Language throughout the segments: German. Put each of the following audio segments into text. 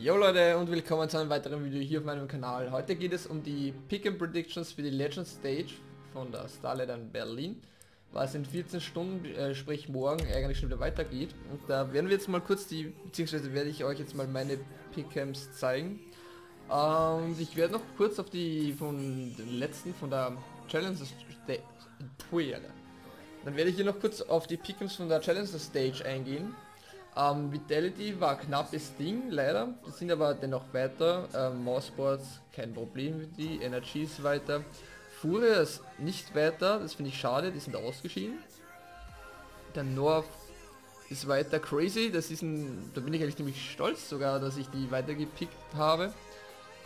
Jo Leute und willkommen zu einem weiteren Video hier auf meinem Kanal. Heute geht es um die Pick and Predictions für die Legend Stage von der Starlight in Berlin, was in 14 Stunden, sprich morgen, eigentlich schon wieder weitergeht. Und da werden wir jetzt mal kurz werde ich euch jetzt mal meine Pick'ems zeigen. Und ich werde noch kurz auf die von der Challenge Stage, dann werde ich hier noch kurz auf die Pick'ems von der Challenge Stage eingehen. Vitality war knappes Ding, leider, die sind aber dennoch weiter, mousesports kein Problem mit die, Energy ist weiter, Furia ist nicht weiter, das finde ich schade, die sind ausgeschieden, der North ist weiter, Crazy, das ist da bin ich eigentlich ziemlich stolz sogar, dass ich die weitergepickt habe,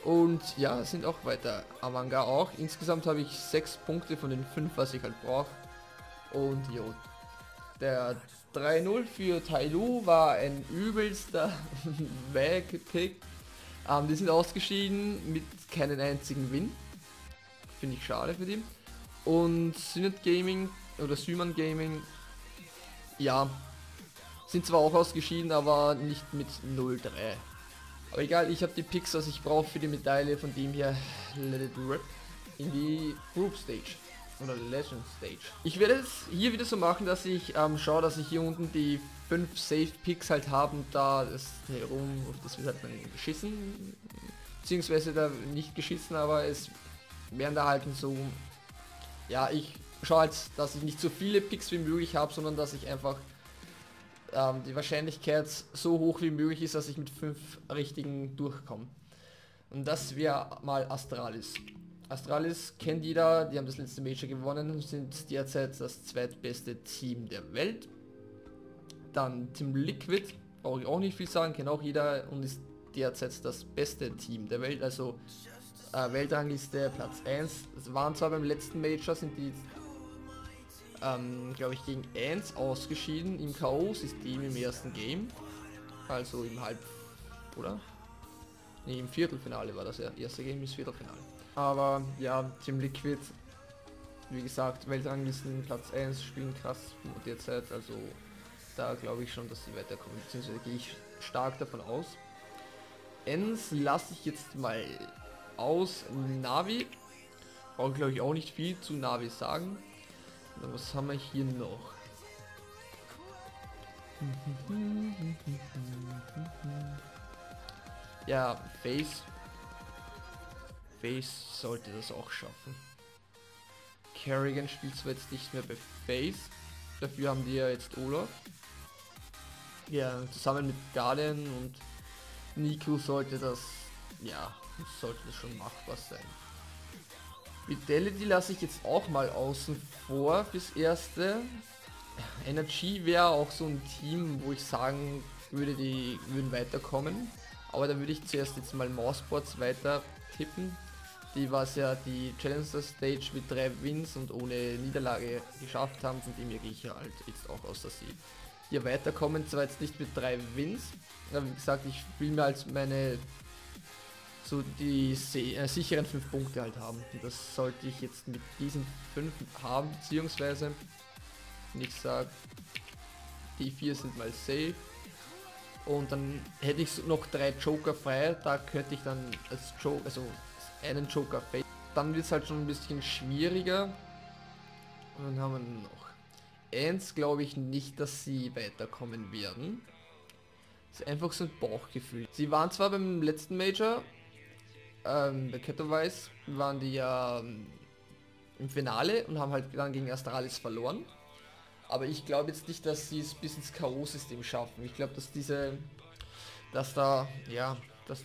und ja, sind auch weiter, Avangar auch, insgesamt habe ich 6 Punkte von den 5, was ich halt brauche, und jo. Der 3-0 für Tailu war ein übelster Wegpick. Die sind ausgeschieden mit keinen einzigen Win. Finde ich schade für die. Und Synet Gaming oder Syman Gaming, ja, sind zwar auch ausgeschieden, aber nicht mit 0-3. Aber egal, ich habe die Picks, was ich brauche für die Medaille, von dem her let it rip in die Group Stage. Oder Legend Stage. Ich werde es hier wieder so machen, dass ich schaue, dass ich hier unten die 5 Safe Picks halt haben, da das herum, auf das wird halt dann geschissen, beziehungsweise da nicht geschissen, aber es werden da halt so, ja, ich schaue halt, dass ich nicht so viele Picks wie möglich habe, sondern dass ich einfach die Wahrscheinlichkeit so hoch wie möglich ist, dass ich mit 5 richtigen durchkomme. Und das wäre mal Astralis. Astralis kennt jeder, die haben das letzte Major gewonnen und sind derzeit das zweitbeste Team der Welt. Dann Team Liquid, brauche ich auch nicht viel sagen, kennt auch jeder und ist derzeit das beste Team der Welt, also Weltrangliste Platz 1. Das waren zwar beim letzten Major, sind die, glaube ich, gegen ENZ ausgeschieden im K.O.-System im ersten Game, also im im Viertelfinale war das erste Game, ist Viertelfinale. Aber ja, Team Liquid, wie gesagt, Weltranglisten Platz 1, spielen krass derzeit, also da glaube ich schon, dass sie weiterkommen, beziehungsweise gehe ich stark davon aus. ENZ lasse ich jetzt mal aus. Navi, brauche glaube ich auch nicht viel zu Navi sagen. Na, was haben wir hier noch? Ja, Face sollte das auch schaffen. Kerrigan spielt zwar jetzt nicht mehr bei Face, dafür haben die ja jetzt Olaf. Ja, zusammen mit Galen und Niku sollte das schon machbar sein. Vitality lasse ich jetzt auch mal außen vor fürs Erste. Energy wäre auch so ein Team, wo ich sagen würde, die würden weiterkommen. Aber da würde ich zuerst jetzt mal mousesports weiter tippen. Die war es ja die Challenger Stage mit 3 Wins und ohne Niederlage geschafft haben. Von dem hier gehe ich halt jetzt auch aus, dass sie hier weiterkommen. Zwar jetzt nicht mit 3 Wins, aber wie gesagt, ich will mir als meine so die sicheren 5 Punkte halt haben. Und das sollte ich jetzt mit diesen 5 haben, beziehungsweise ich sage, die 4 sind mal safe. Und dann hätte ich noch 3 Joker frei, da könnte ich dann als Joker, also einen Joker fake. Dann wird es halt schon ein bisschen schwieriger. Und dann haben wir noch ENZ, glaube ich nicht, dass sie weiterkommen werden. Das ist einfach so ein Bauchgefühl. Sie waren zwar beim letzten Major, bei Ketowice, waren die ja im Finale und haben halt dann gegen Astralis verloren. Aber ich glaube jetzt nicht, dass sie es bis ins K.O.-System schaffen. Ich glaube, dass da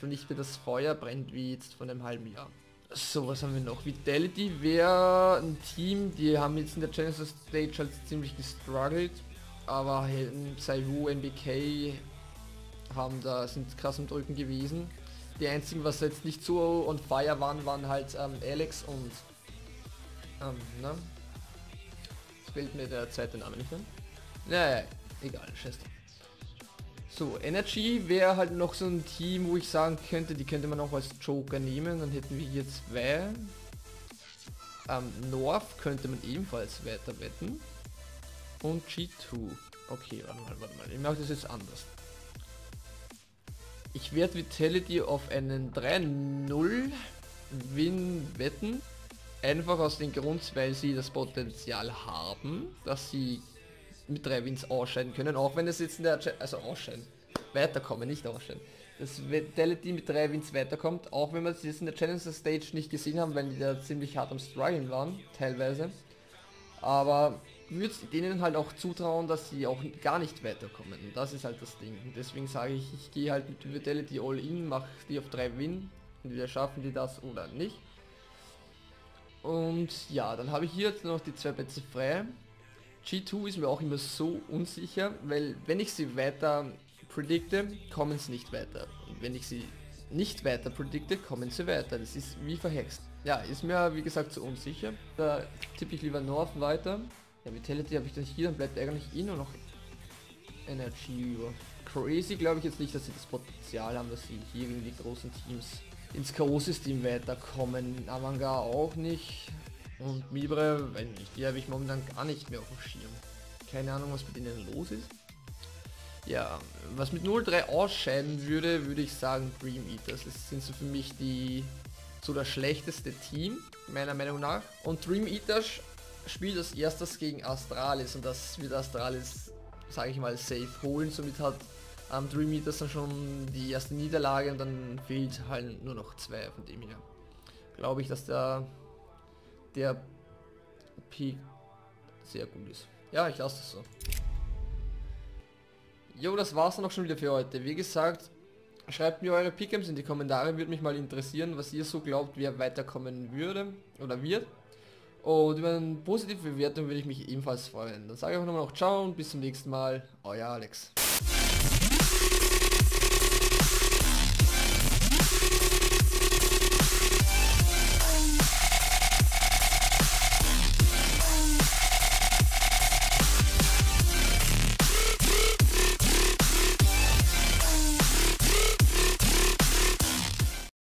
nicht mehr das Feuer brennt, wie jetzt von einem halben Jahr. So, was haben wir noch? Vitality wäre ein Team, die haben jetzt in der Challenger Stage halt ziemlich gestruggelt. Aber Saivu, BK sind krass im Drücken gewesen. Die einzigen, was jetzt nicht so on fire waren, halt Alex und fällt mir der zweite Name nicht an. Naja, egal, scheiße. So, Energy wäre halt noch so ein Team, wo ich sagen könnte, die könnte man auch als Joker nehmen, dann hätten wir hier 2. North könnte man ebenfalls weiter wetten. Und G2. Okay, warte mal. Ich mache das jetzt anders. Ich werde Vitality auf einen 3-0-Win wetten. Einfach aus dem Grund, weil sie das Potenzial haben, dass sie mit 3 Wins ausscheiden können. Auch wenn es jetzt in der... Also ausscheiden. Weiterkommen, nicht ausscheiden. Dass Vitality mit 3 Wins weiterkommt. Auch wenn wir es jetzt in der Challenger Stage nicht gesehen haben, weil die da ziemlich hart am Struggeln waren. Teilweise. Aber... würde denen halt auch zutrauen, dass sie auch gar nicht weiterkommen. Und das ist halt das Ding. Und deswegen sage ich, ich gehe halt mit Vitality all in, mache die auf 3 Win. Entweder schaffen die das oder nicht. Und ja, dann habe ich hier jetzt noch die 2 Plätze frei. G2 ist mir auch immer so unsicher, weil wenn ich sie weiter predikte, kommen sie nicht weiter. Und wenn ich sie nicht weiter predikte, kommen sie weiter. Das ist wie verhext. Ja, ist mir wie gesagt so unsicher. Da tippe ich lieber North weiter. Ja, Vitality habe ich dann hier, dann bleibt eigentlich eh nur noch Energy über. Crazy glaube ich jetzt nicht, dass sie das Potenzial haben, dass sie hier gegen die großen Teams ins K.O.-System weiterkommen. Avangar auch nicht. Und Mibre, weiß nicht, die habe ich momentan gar nicht mehr auf dem Schirm. Keine Ahnung, was mit ihnen los ist. Ja, was mit 0-3 ausscheiden würde, würde ich sagen Dream Eaters. Das sind so für mich die so das schlechteste Team, meiner Meinung nach. Und Dream Eaters spielt als erstes gegen Astralis und das wird Astralis, sage ich mal, safe holen. Somit hat Dream Eaters dann schon die erste Niederlage und dann fehlt halt nur noch 2. Von dem her glaube ich, dass der Peak sehr gut ist. Ja, ich lasse das so. Jo, das war's dann auch schon wieder für heute. Wie gesagt, schreibt mir eure Pickems in die Kommentare, würde mich mal interessieren, was ihr so glaubt, wer weiterkommen würde oder wird. Und über eine positive Bewertung würde ich mich ebenfalls freuen. Dann sage ich auch nochmal noch Ciao und bis zum nächsten Mal. Euer Alex.